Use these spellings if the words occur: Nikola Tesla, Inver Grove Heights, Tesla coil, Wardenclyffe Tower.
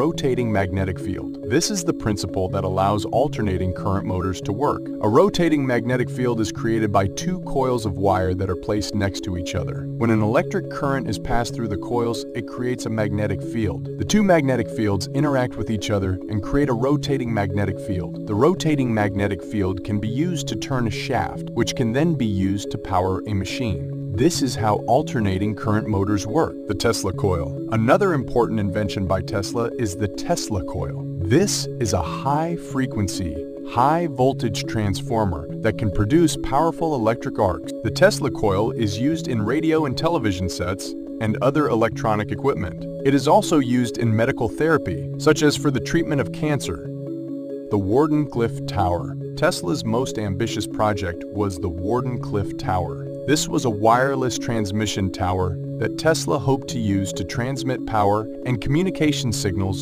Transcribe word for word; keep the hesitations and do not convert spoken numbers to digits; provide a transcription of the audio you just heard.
rotating magnetic field. This is the principle that allows alternating current motors to work. A rotating magnetic field is created by two coils of wire that are placed next to each other. When an electric current is passed through the coils, it creates a magnetic field. The two magnetic fields interact with each other and create a rotating magnetic field. The rotating magnetic field can be used to turn a shaft, which can then be used to power a machine. This is how alternating current motors work. The Tesla coil. Another important invention by Tesla is the Tesla coil. This is a high-frequency, high-voltage transformer that can produce powerful electric arcs. The Tesla coil is used in radio and television sets and other electronic equipment. It is also used in medical therapy, such as for the treatment of cancer. The Wardenclyffe Tower. Tesla's most ambitious project was the Wardenclyffe Tower. This was a wireless transmission tower that Tesla hoped to use to transmit power and communication signals